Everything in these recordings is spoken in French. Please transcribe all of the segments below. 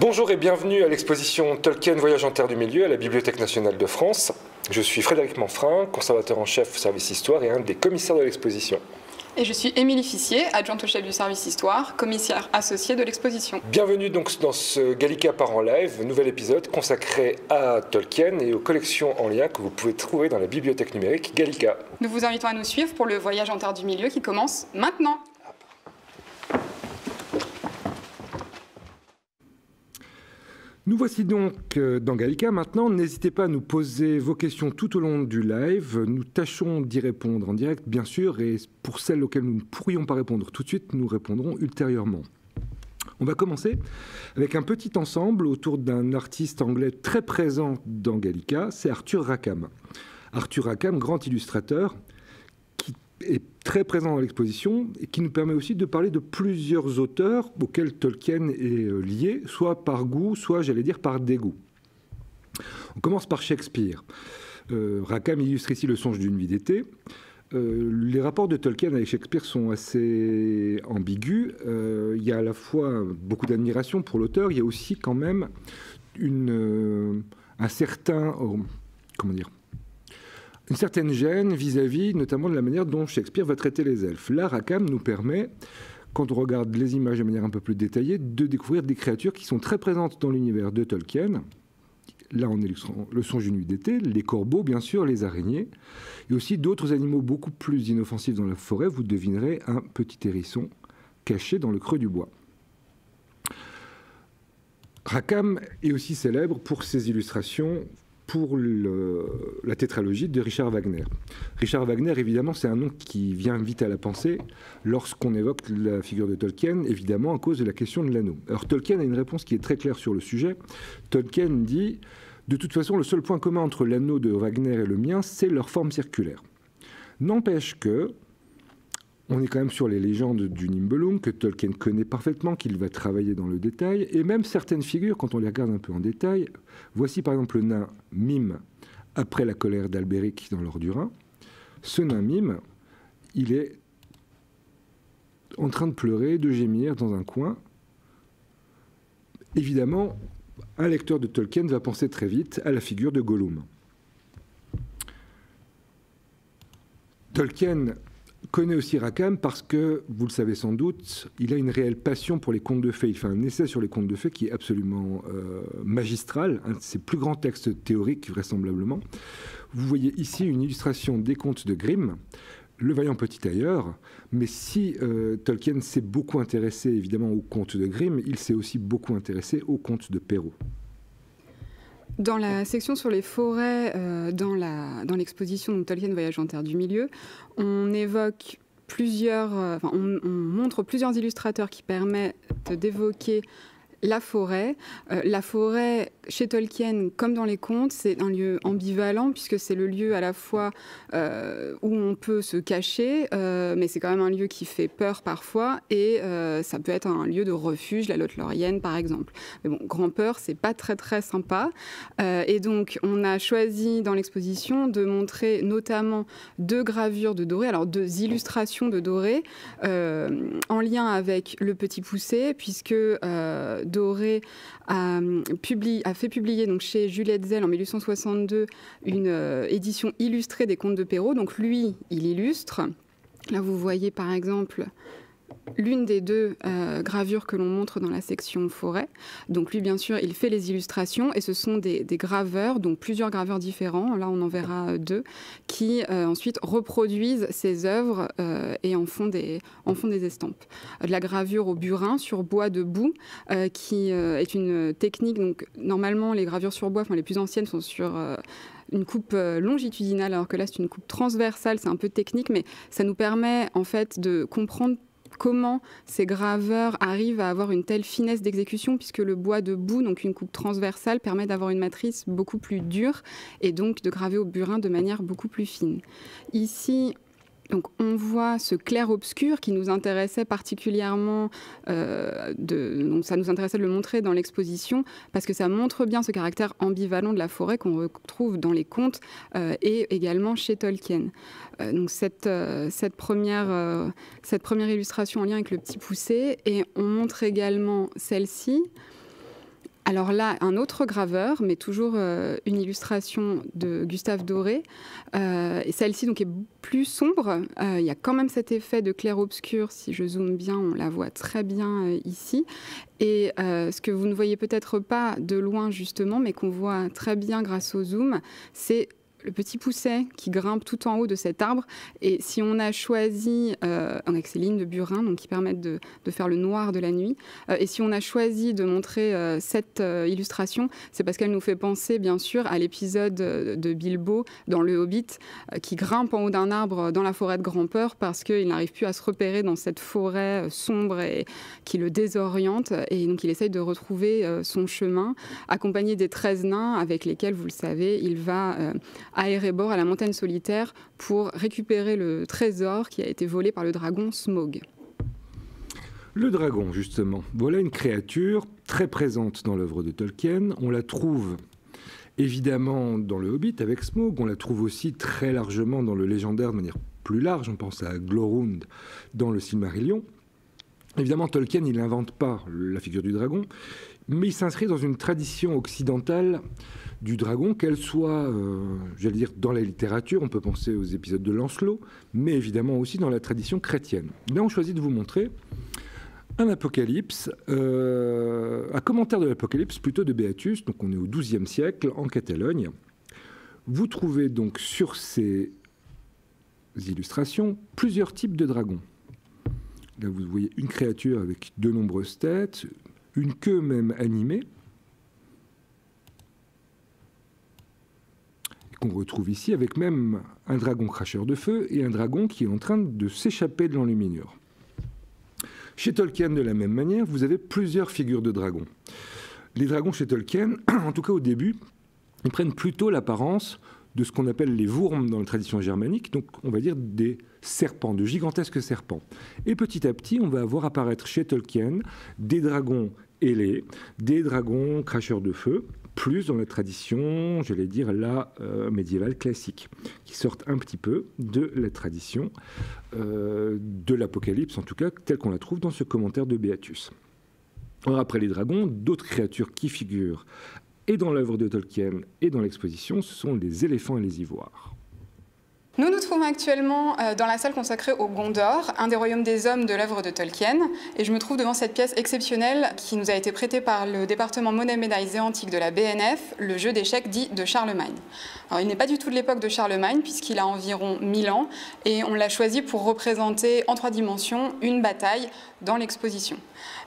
Bonjour et bienvenue à l'exposition Tolkien Voyage en Terre du Milieu à la Bibliothèque nationale de France. Je suis Frédéric Manfrin, conservateur en chef au service Histoire et un des commissaires de l'exposition. Et je suis Émilie Fissier, adjointe au chef du service Histoire, commissaire associée de l'exposition. Bienvenue donc dans ce Gallica part en live, nouvel épisode consacré à Tolkien et aux collections en lien que vous pouvez trouver dans la bibliothèque numérique Gallica. Nous vous invitons à nous suivre pour le Voyage en Terre du Milieu qui commence maintenant. Nous voici donc dans Gallica. Maintenant, n'hésitez pas à nous poser vos questions tout au long du live. Nous tâchons d'y répondre en direct, bien sûr, et pour celles auxquelles nous ne pourrions pas répondre tout de suite, nous répondrons ultérieurement. On va commencer avec un petit ensemble autour d'un artiste anglais très présent dans Gallica, c'est Arthur Rackham. Arthur Rackham, grand illustrateur, qui est très présent dans l'exposition et qui nous permet aussi de parler de plusieurs auteurs auxquels Tolkien est lié, soit par goût, soit, j'allais dire, par dégoût. On commence par Shakespeare. Rackham illustre ici Le songe d'une nuit d'été. Les rapports de Tolkien avec Shakespeare sont assez ambigus. Il y a à la fois beaucoup d'admiration pour l'auteur, il y a aussi quand même une certaine gêne vis-à-vis notamment de la manière dont Shakespeare va traiter les elfes. Là, Rackham nous permet, quand on regarde les images de manière un peu plus détaillée, de découvrir des créatures qui sont très présentes dans l'univers de Tolkien. Là, en illustrant Le songe d'une nuit d'été, les corbeaux, bien sûr, les araignées, et aussi d'autres animaux beaucoup plus inoffensifs dans la forêt. Vous devinerez un petit hérisson caché dans le creux du bois. Rackham est aussi célèbre pour ses illustrations pour la tétralogie de Richard Wagner. Richard Wagner, évidemment, c'est un nom qui vient vite à la pensée lorsqu'on évoque la figure de Tolkien, évidemment à cause de la question de l'anneau. Alors Tolkien a une réponse qui est très claire sur le sujet. Tolkien dit « De toute façon, le seul point commun entre l'anneau de Wagner et le mien, c'est leur forme circulaire. » N'empêche que, on est quand même sur les légendes du Nimbelung, que Tolkien connaît parfaitement, qu'il va travailler dans le détail. Et même certaines figures, quand on les regarde un peu en détail, voici par exemple le nain Mime, après la colère d'Albéric dans l'Or du Rhin. Ce nain Mime, il est en train de pleurer, de gémir dans un coin. Évidemment, un lecteur de Tolkien va penser très vite à la figure de Gollum. Tolkien connaît aussi Rackham parce que, vous le savez sans doute, il a une réelle passion pour les contes de fées. Il fait un essai sur les contes de fées qui est absolument magistral, un de ses plus grands textes théoriques vraisemblablement. Vous voyez ici une illustration des contes de Grimm, Le vaillant petit tailleur, mais si Tolkien s'est beaucoup intéressé évidemment aux contes de Grimm, il s'est aussi beaucoup intéressé aux contes de Perrault. Dans la section sur les forêts, dans l'exposition Tolkien Voyage en Terre du Milieu, on évoque plusieurs, on montre plusieurs illustrateurs qui permettent d'évoquer la forêt. La forêt, chez Tolkien, comme dans les contes, c'est un lieu ambivalent puisque c'est le lieu à la fois où on peut se cacher, mais c'est quand même un lieu qui fait peur parfois et ça peut être un lieu de refuge, la Lotte-Laurienne par exemple. Mais bon, Grand Peur, c'est pas très sympa. Et donc, on a choisi dans l'exposition de montrer notamment deux gravures de Doré, alors deux illustrations de Doré en lien avec Le Petit Poucet puisque Doré a fait publier donc, chez Juliette Zell en 1862 une édition illustrée des contes de Perrault. Donc lui, il illustre. Là, vous voyez par exemple l'une des deux gravures que l'on montre dans la section forêt. Donc lui, bien sûr, il fait les illustrations et ce sont des graveurs, donc plusieurs graveurs différents. Là, on en verra deux qui ensuite reproduisent ces œuvres et en font des estampes. De la gravure au burin sur bois de boue qui est une technique. Donc normalement, les gravures sur bois, enfin les plus anciennes, sont sur une coupe longitudinale, alors que là, c'est une coupe transversale. C'est un peu technique, mais ça nous permet en fait de comprendre comment ces graveurs arrivent à avoir une telle finesse d'exécution puisque le bois de boue, donc une coupe transversale, permet d'avoir une matrice beaucoup plus dure et donc de graver au burin de manière beaucoup plus fine. Ici, donc, on voit ce clair-obscur qui nous intéressait particulièrement, donc ça nous intéressait de le montrer dans l'exposition parce que ça montre bien ce caractère ambivalent de la forêt qu'on retrouve dans les contes et également chez Tolkien. Donc cette première illustration en lien avec Le Petit Poucet, et on montre également celle-ci Alors là, un autre graveur, mais toujours une illustration de Gustave Doré. Et celle-ci donc, est plus sombre. Il y a quand même cet effet de clair-obscur. Si je zoome bien, on la voit très bien ici. Et ce que vous ne voyez peut-être pas de loin, justement, mais qu'on voit très bien grâce au zoom, c'est le petit pousset qui grimpe tout en haut de cet arbre. Et si on a choisi, avec ces lignes de burin donc, qui permettent de faire le noir de la nuit, et si on a choisi de montrer cette illustration, c'est parce qu'elle nous fait penser bien sûr à l'épisode de Bilbo dans le Hobbit, qui grimpe en haut d'un arbre dans la forêt de Grand Peur parce qu'il n'arrive plus à se repérer dans cette forêt sombre et qui le désoriente. Et donc il essaye de retrouver son chemin, accompagné des 13 nains avec lesquels, vous le savez, il va à Erebor, à la montagne solitaire, pour récupérer le trésor qui a été volé par le dragon Smaug. Le dragon, justement, voilà une créature très présente dans l'œuvre de Tolkien. On la trouve évidemment dans le Hobbit avec Smaug, on la trouve aussi très largement dans le légendaire de manière plus large, on pense à Glorund dans le Silmarillion. Évidemment, Tolkien, il n'invente pas la figure du dragon, mais il s'inscrit dans une tradition occidentale du dragon, qu'elle soit, j'allais dire, dans la littérature, on peut penser aux épisodes de Lancelot, mais évidemment aussi dans la tradition chrétienne. Là, on choisit de vous montrer un apocalypse, un commentaire de l'apocalypse plutôt de Béatus, donc on est au XIIe siècle, en Catalogne. Vous trouvez donc sur ces illustrations plusieurs types de dragons. Là, vous voyez une créature avec de nombreuses têtes, une queue même animée, qu'on retrouve ici, avec même un dragon cracheur de feu et un dragon qui est en train de s'échapper de l'enluminure. Chez Tolkien, de la même manière, vous avez plusieurs figures de dragons. Les dragons chez Tolkien, en tout cas au début, ils prennent plutôt l'apparence de ce qu'on appelle les wurms dans la tradition germanique, donc on va dire des serpents, de gigantesques serpents. Et petit à petit, on va voir apparaître chez Tolkien des dragons ailés, des dragons cracheurs de feu, plus dans la tradition, j'allais dire, la médiévale classique, qui sortent un petit peu de la tradition de l'Apocalypse, en tout cas, telle qu'on la trouve dans ce commentaire de Béatus. Alors, après les dragons, d'autres créatures qui figurent, et dans l'œuvre de Tolkien, et dans l'exposition, ce sont les éléphants et les ivoires. Nous nous trouvons actuellement dans la salle consacrée au Gondor, un des royaumes des hommes de l'œuvre de Tolkien. Et je me trouve devant cette pièce exceptionnelle qui nous a été prêtée par le département Monnaie, Médailles et Antiques de la BNF, le jeu d'échecs dit de Charlemagne. Alors, il n'est pas du tout de l'époque de Charlemagne puisqu'il a environ 1000 ans et on l'a choisi pour représenter en 3 dimensions une bataille dans l'exposition.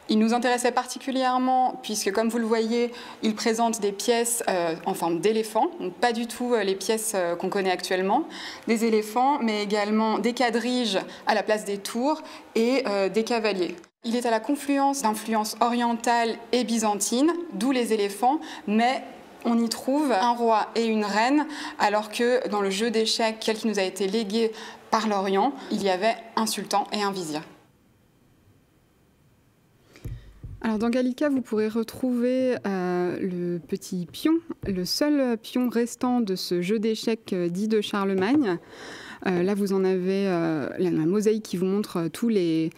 Il nous intéressait particulièrement puisque, comme vous le voyez, il présente des pièces en forme d'éléphants, donc pas du tout les pièces qu'on connaît actuellement, des éléphants, mais également des quadriges à la place des tours et des cavaliers. Il est à la confluence d'influences orientales et byzantines, d'où les éléphants, mais on y trouve un roi et une reine, alors que dans le jeu d'échecs, quel qui nous a été légué par l'Orient, il y avait un sultan et un vizir. Alors dans Gallica, vous pourrez retrouver le petit pion, le seul pion restant de ce jeu d'échecs dit de Charlemagne. Là, vous en avez la mosaïque qui vous montre tous les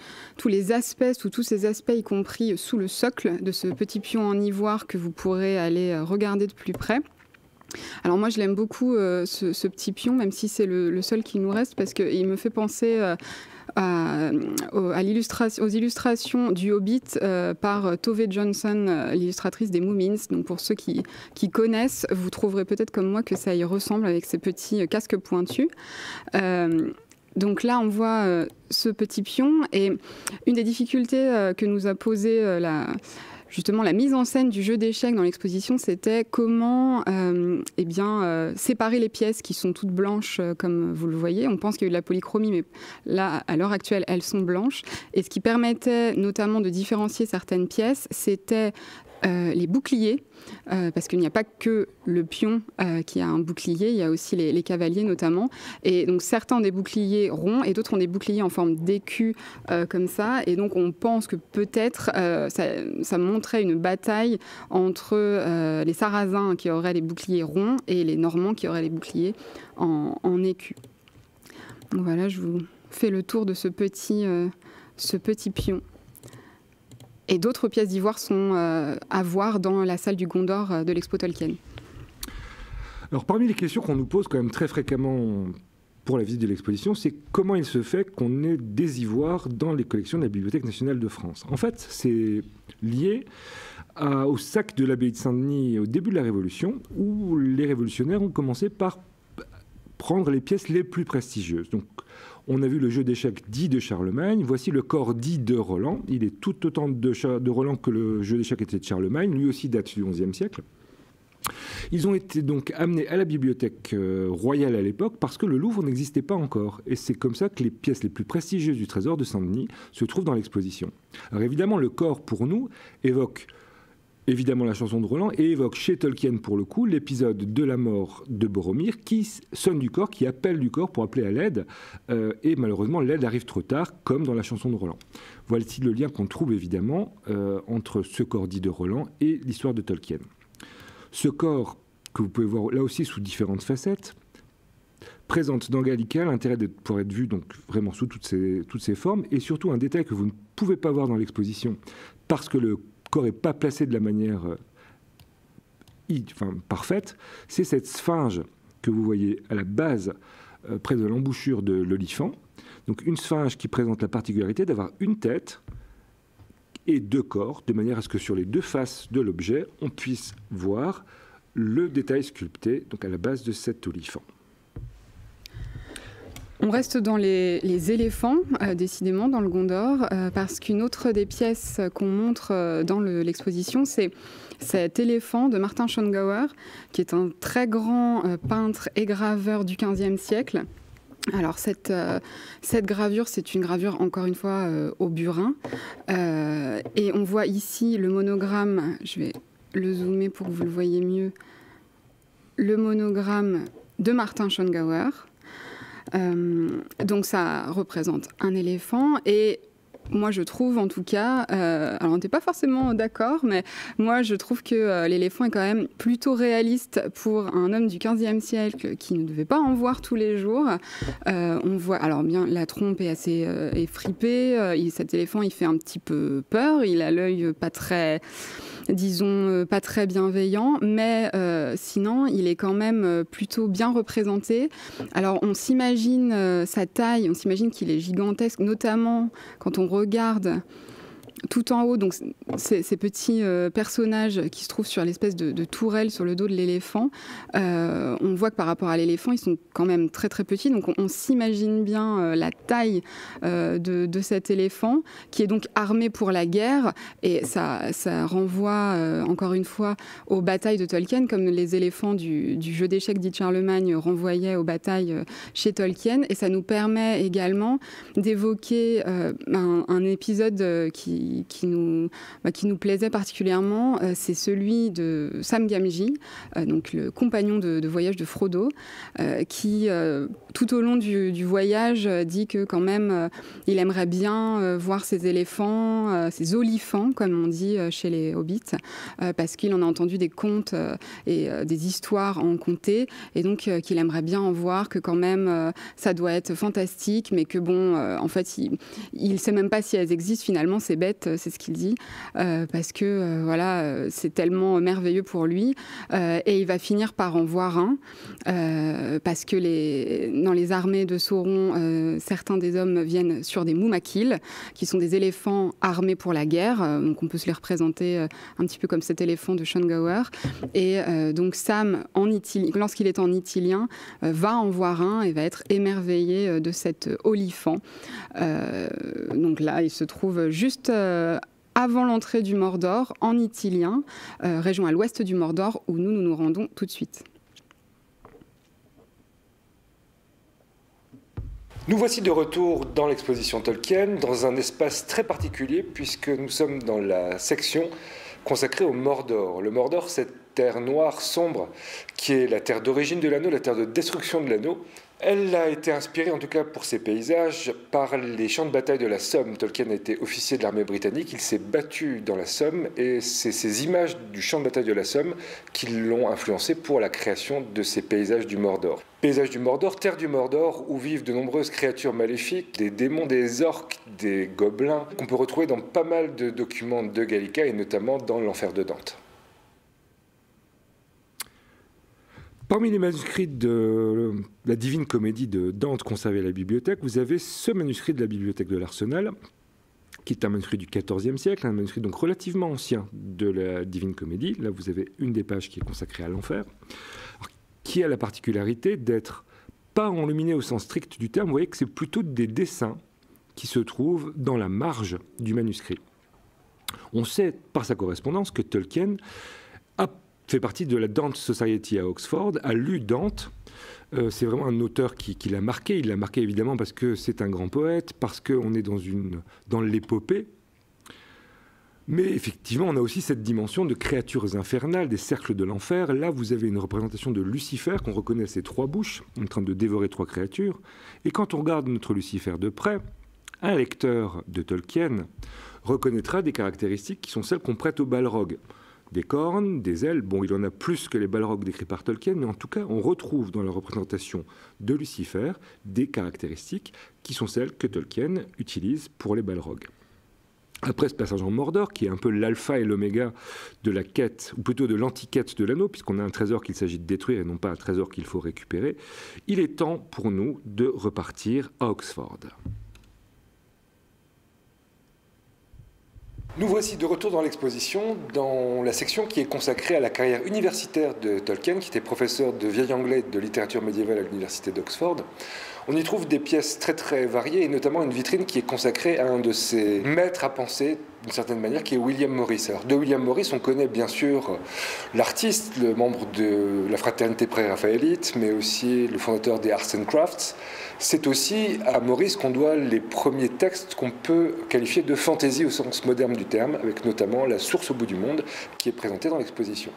aspects, sous tous ces aspects, y compris sous le socle de ce petit pion en ivoire que vous pourrez aller regarder de plus près. Alors moi je l'aime beaucoup ce petit pion, même si c'est le seul qui nous reste, parce qu'il me fait penser aux illustrations du Hobbit par Tove Johnson, l'illustratrice des Moomins. Donc pour ceux qui connaissent, vous trouverez peut-être comme moi que ça y ressemble avec ces petits casques pointus. Donc là on voit ce petit pion, et une des difficultés que nous a posé justement, la mise en scène du jeu d'échecs dans l'exposition, c'était comment séparer les pièces qui sont toutes blanches, comme vous le voyez. On pense qu'il y a eu de la polychromie, mais là, à l'heure actuelle, elles sont blanches. Et ce qui permettait notamment de différencier certaines pièces, c'était les boucliers, parce qu'il n'y a pas que le pion qui a un bouclier, il y a aussi les cavaliers notamment. Et donc certains ont des boucliers ronds et d'autres ont des boucliers en forme d'écu comme ça. Et donc on pense que peut-être ça montrait une bataille entre les Sarrasins qui auraient les boucliers ronds et les Normands qui auraient les boucliers en écu. Donc voilà, je vous fais le tour de ce petit pion. Et d'autres pièces d'ivoire sont à voir dans la salle du Gondor de l'expo Tolkien. Alors parmi les questions qu'on nous pose quand même très fréquemment pour la visite de l'exposition, c'est comment il se fait qu'on ait des ivoires dans les collections de la Bibliothèque nationale de France. En fait, c'est lié au sac de l'abbaye de Saint-Denis au début de la Révolution, où les révolutionnaires ont commencé par prendre les pièces les plus prestigieuses. Donc, on a vu le jeu d'échecs dit de Charlemagne, voici le corps dit de Roland. Il est tout autant de Roland que le jeu d'échecs était de Charlemagne, lui aussi date du XIe siècle. Ils ont été donc amenés à la bibliothèque royale à l'époque parce que le Louvre n'existait pas encore. Et c'est comme ça que les pièces les plus prestigieuses du trésor de Saint-Denis se trouvent dans l'exposition. Alors évidemment, le corps pour nous évoque évidemment la chanson de Roland et évoque chez Tolkien pour le coup l'épisode de la mort de Boromir qui sonne du corps, qui appelle du corps pour appeler à l'aide. Et malheureusement, l'aide arrive trop tard comme dans la chanson de Roland. Voici le lien qu'on trouve évidemment entre ce corps dit de Roland et l'histoire de Tolkien. Ce corps, que vous pouvez voir là aussi sous différentes facettes, présente dans Gallica l'intérêt de pouvoir être vu donc vraiment sous toutes ses formes, et surtout un détail que vous ne pouvez pas voir dans l'exposition, parce que le corps n'est pas placé de la manière parfaite, c'est cette sphinge que vous voyez à la base, près de l'embouchure de l'Olifant. Donc une sphinge qui présente la particularité d'avoir une tête et deux corps, de manière à ce que sur les deux faces de l'objet, on puisse voir le détail sculpté, donc à la base de cet olifant. On reste dans les éléphants, décidément, dans le Gondor, parce qu'une autre des pièces qu'on montre dans l'exposition, c'est cet éléphant de Martin Schongauer, qui est un très grand peintre et graveur du XVe siècle. Alors cette gravure, c'est une gravure encore une fois au burin et on voit ici le monogramme, je vais le zoomer pour que vous le voyez mieux, le monogramme de Martin Schongauer. Donc ça représente un éléphant et moi je trouve en tout cas, alors on n'était pas forcément d'accord, mais moi je trouve que l'éléphant est quand même plutôt réaliste pour un homme du XVe siècle qui ne devait pas en voir tous les jours. On voit, alors bien la trompe est assez fripée, cet éléphant il fait un petit peu peur, il a l'œil pas très, disons, pas très bienveillant, mais sinon il est quand même plutôt bien représenté. Alors on s'imagine sa taille, on s'imagine qu'il est gigantesque, notamment quand on regarde tout en haut, donc ces petits personnages qui se trouvent sur l'espèce de tourelle sur le dos de l'éléphant, on voit que par rapport à l'éléphant, ils sont quand même très très petits, donc on s'imagine bien la taille de cet éléphant, qui est donc armé pour la guerre, et ça renvoie encore une fois aux batailles de Tolkien, comme les éléphants du jeu d'échecs dit Charlemagne renvoyaient aux batailles chez Tolkien, et ça nous permet également d'évoquer un épisode qui nous plaisait particulièrement, c'est celui de Sam Gamgee, donc le compagnon de voyage de Frodo, qui tout au long du voyage dit que quand même il aimerait bien voir ces éléphants, ces olifants comme on dit chez les Hobbits, parce qu'il en a entendu des contes et des histoires en conter, et donc qu'il aimerait bien en voir, que quand même ça doit être fantastique, mais que bon, en fait il ne sait même pas si elles existent finalement, c'est bête, c'est ce qu'il dit, parce que voilà, c'est tellement merveilleux pour lui, et il va finir par en voir un, parce que dans les armées de Sauron, certains des hommes viennent sur des moumakils, qui sont des éléphants armés pour la guerre, donc on peut se les représenter un petit peu comme cet éléphant de Schongauer, et donc Sam, lorsqu'il est en Ithilien, va en voir un et va être émerveillé de cet olifant. Donc là, il se trouve juste avant l'entrée du Mordor, en Ithilien, région à l'ouest du Mordor, où nous rendons tout de suite. Nous voici de retour dans l'exposition Tolkien, dans un espace très particulier, puisque nous sommes dans la section consacrée au Mordor. Le Mordor, cette terre noire sombre, qui est la terre d'origine de l'anneau, la terre de destruction de l'anneau, Elle a été inspirée, en tout cas pour ses paysages, par les champs de bataille de la Somme. Tolkien a été officier de l'armée britannique, il s'est battu dans la Somme, et c'est ces images du champ de bataille de la Somme qui l'ont influencé pour la création de ces paysages du Mordor. Paysages du Mordor, terre du Mordor, où vivent de nombreuses créatures maléfiques, des démons, des orques, des gobelins, qu'on peut retrouver dans pas mal de documents de Gallica, et notamment dans l'Enfer de Dante. Parmi les manuscrits de la Divine Comédie de Dante conservés à la bibliothèque, vous avez ce manuscrit de la bibliothèque de l'Arsenal, qui est un manuscrit du XIVe siècle, un manuscrit donc relativement ancien de la Divine Comédie. Là, vous avez une des pages qui est consacrée à l'enfer, qui a la particularité d'être pas enluminé au sens strict du terme. Vous voyez que c'est plutôt des dessins qui se trouvent dans la marge du manuscrit. On sait par sa correspondance que Tolkien a fait partie de la Dante Society à Oxford, a lu Dante. C'est vraiment un auteur qui l'a marqué. Il l'a marqué évidemment parce que c'est un grand poète, parce qu'on est dans l'épopée. Mais effectivement, on a aussi cette dimension de créatures infernales, des cercles de l'enfer. Là, vous avez une représentation de Lucifer qu'on reconnaît à ses trois bouches, en train de dévorer trois créatures. Et quand on regarde notre Lucifer de près, un lecteur de Tolkien reconnaîtra des caractéristiques qui sont celles qu'on prête au balrog. Des cornes, des ailes, bon, il en a plus que les balrogs décrits par Tolkien, mais en tout cas, on retrouve dans la représentation de Lucifer des caractéristiques qui sont celles que Tolkien utilise pour les balrogs. Après ce passage en Mordor, qui est un peu l'alpha et l'oméga de la quête, ou plutôt de l'antiquête de l'anneau, puisqu'on a un trésor qu'il s'agit de détruire et non pas un trésor qu'il faut récupérer, il est temps pour nous de repartir à Oxford. Nous voici de retour dans l'exposition, dans la section qui est consacrée à la carrière universitaire de Tolkien, qui était professeur de vieil anglais et de littérature médiévale à l'université d'Oxford. On y trouve des pièces très très variées, et notamment une vitrine qui est consacrée à un de ses maîtres à penser, d'une certaine manière, qui est William Morris. Alors de William Morris, on connaît bien sûr l'artiste, le membre de la fraternité pré-raphaélite, mais aussi le fondateur des Arts and Crafts. C'est aussi à Morris qu'on doit les premiers textes qu'on peut qualifier de fantaisie au sens moderne du terme, avec notamment la source au bout du monde qui est présentée dans l'exposition.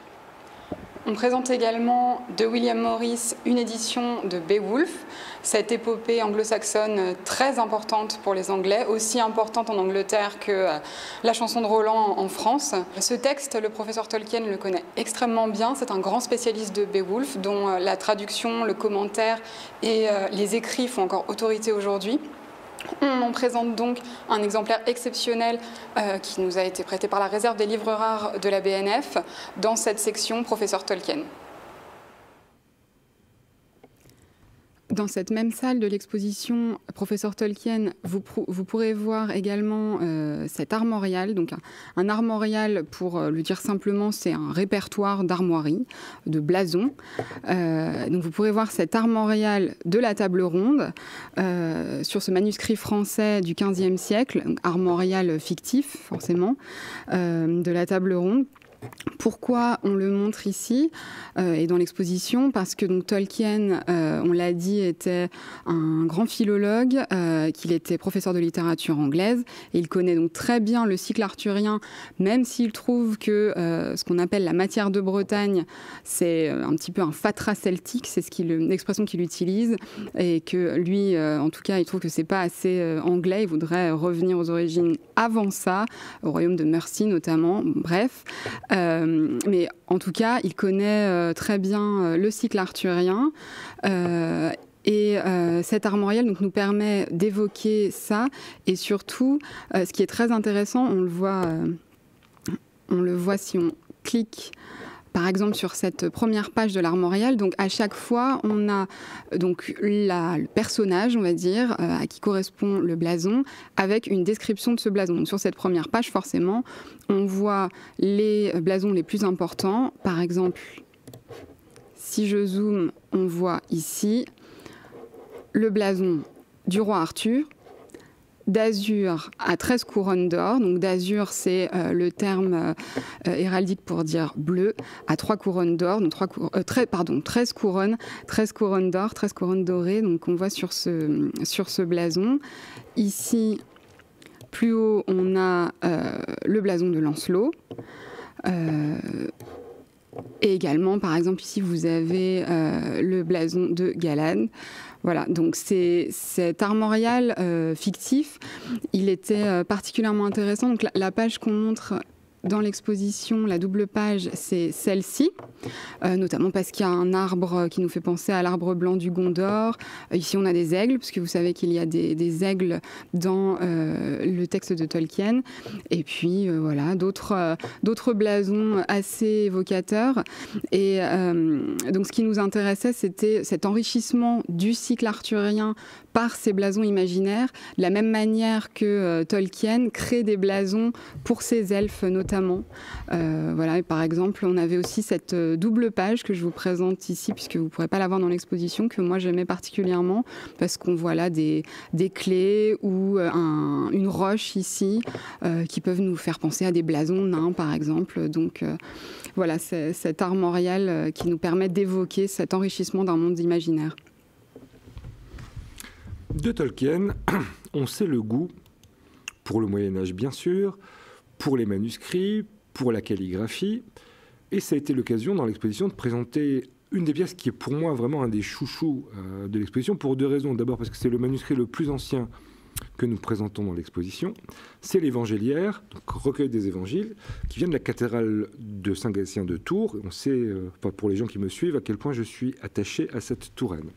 On présente également de William Morris une édition de Beowulf, cette épopée anglo-saxonne très importante pour les Anglais, aussi importante en Angleterre que la chanson de Roland en France. Ce texte, le professeur Tolkien le connaît extrêmement bien, c'est un grand spécialiste de Beowulf dont la traduction, le commentaire et les écrits font encore autorité aujourd'hui. On en présente donc un exemplaire exceptionnel qui nous a été prêté par la réserve des livres rares de la BNF dans cette section Professeur Tolkien. Dans cette même salle de l'exposition Professeur Tolkien, vous pourrez voir également cet armorial. Donc un armorial, pour le dire simplement, c'est un répertoire d'armoiries, de blasons. Donc vous pourrez voir cet armorial de la table ronde sur ce manuscrit français du XVe siècle, donc armorial fictif forcément, de la table ronde. Pourquoi on le montre ici et dans l'exposition? Parce que donc, Tolkien, on l'a dit, était un grand philologue, qu'il était professeur de littérature anglaise, et il connaît donc très bien le cycle arthurien, même s'il trouve que ce qu'on appelle la matière de Bretagne, c'est un petit peu un fatras celtique, c'est l'expression qu'il utilise, et que lui, en tout cas, il trouve que c'est pas assez anglais, il voudrait revenir aux origines avant ça, au royaume de Mercie notamment, bref. Mais en tout cas, il connaît très bien le cycle arthurien et cet armorial donc, nous permet d'évoquer ça et surtout, ce qui est très intéressant, on le voit si on clique par exemple sur cette première page de l'armorial. Donc à chaque fois on a donc le personnage, on va dire, à qui correspond le blason, avec une description de ce blason. Donc, sur cette première page forcément on voit les blasons les plus importants. Par exemple, si je zoome, on voit ici le blason du roi Arthur, d'azur à 13 couronnes d'or. Donc d'azur, c'est le terme héraldique pour dire bleu, à 3 couronnes d'or, donc 13 couronnes, 13 couronnes d'or, 13 couronnes dorées, donc on voit sur ce blason. Ici, plus haut, on a le blason de Lancelot. Et également, par exemple, ici, vous avez le blason de Galahad. Voilà, donc cet armorial fictif, il était particulièrement intéressant. Donc la page qu'on montre dans l'exposition, la double page, c'est celle-ci, notamment parce qu'il y a un arbre qui nous fait penser à l'arbre blanc du Gondor. Ici, on a des aigles, puisque vous savez qu'il y a des aigles dans le texte de Tolkien. Et puis, voilà, d'autres blasons assez évocateurs. Et donc, ce qui nous intéressait, c'était cet enrichissement du cycle arthurien par ces blasons imaginaires, de la même manière que Tolkien crée des blasons pour ses elfes, notamment. Voilà, et par exemple, on avait aussi cette double page que je vous présente ici, puisque vous ne pourrez pas l'avoir dans l'exposition, que moi j'aimais particulièrement, parce qu'on voit là des clés ou une roche ici, qui peuvent nous faire penser à des blasons nains, par exemple. Donc voilà, c'est cet armorial qui nous permet d'évoquer cet enrichissement d'un monde imaginaire. De Tolkien, on sait le goût, pour le Moyen-Âge bien sûr, pour les manuscrits, pour la calligraphie. Et ça a été l'occasion dans l'exposition de présenter une des pièces qui est pour moi vraiment un des chouchous de l'exposition, pour deux raisons. D'abord parce que c'est le manuscrit le plus ancien que nous présentons dans l'exposition. C'est l'Évangéliaire, donc recueil des évangiles, qui vient de la cathédrale de Saint-Gatien de Tours. On sait, pour les gens qui me suivent, à quel point je suis attaché à cette Touraine.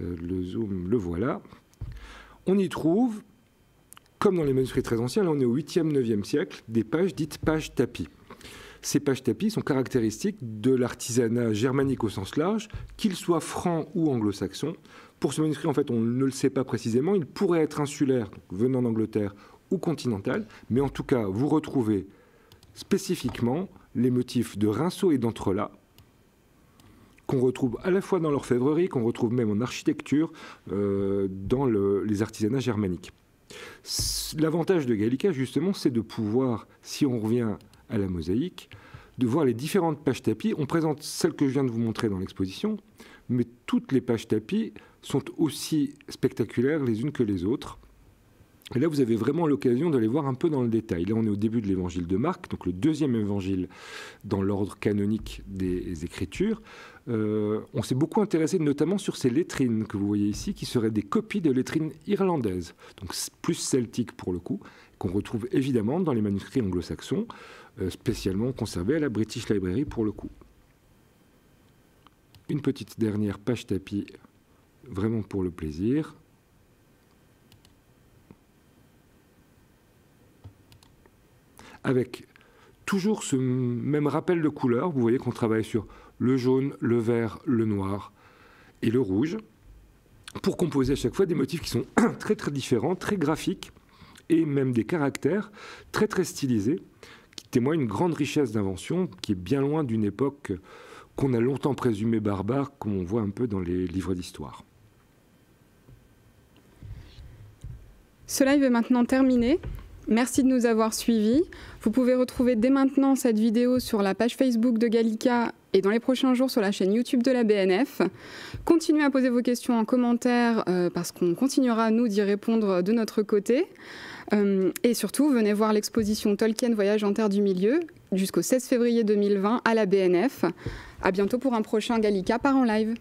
Le zoom, le voilà. On y trouve, comme dans les manuscrits très anciens, là on est au 8e, 9e siècle, des pages dites pages tapis. Ces pages tapis sont caractéristiques de l'artisanat germanique au sens large, qu'il soit franc ou anglo-saxon. Pour ce manuscrit, en fait, on ne le sait pas précisément. Il pourrait être insulaire, venant d'Angleterre, ou continental. Mais en tout cas, vous retrouvez spécifiquement les motifs de Rinceau et d'Entrelat, qu'on retrouve à la fois dans l'orfèvrerie, qu'on retrouve même en architecture, dans les artisanats germaniques. L'avantage de Gallica, justement, c'est de pouvoir, si on revient à la mosaïque, de voir les différentes pages tapis. On présente celles que je viens de vous montrer dans l'exposition, mais toutes les pages tapis sont aussi spectaculaires les unes que les autres. Et là, vous avez vraiment l'occasion de les voir un peu dans le détail. Là, on est au début de l'évangile de Marc, donc le deuxième évangile dans l'ordre canonique des Écritures. On s'est beaucoup intéressé notamment sur ces lettrines que vous voyez ici, qui seraient des copies de lettrines irlandaises, donc plus celtiques pour le coup, qu'on retrouve évidemment dans les manuscrits anglo-saxons, spécialement conservés à la British Library pour le coup. Une petite dernière page tapis, vraiment pour le plaisir. Avec toujours ce même rappel de couleur. Vous voyez qu'on travaille sur le jaune, le vert, le noir et le rouge, pour composer à chaque fois des motifs qui sont très très différents, très graphiques, et même des caractères très très stylisés, qui témoignent une grande richesse d'invention, qui est bien loin d'une époque qu'on a longtemps présumée barbare, comme on voit un peu dans les livres d'histoire. Ce live est maintenant terminé. Merci de nous avoir suivis. Vous pouvez retrouver dès maintenant cette vidéo sur la page Facebook de Gallica et dans les prochains jours sur la chaîne YouTube de la BNF. Continuez à poser vos questions en commentaire parce qu'on continuera, nous, d'y répondre de notre côté. Et surtout, venez voir l'exposition Tolkien Voyage en Terre du Milieu jusqu'au 16 février 2020 à la BNF. À bientôt pour un prochain Gallica part en live.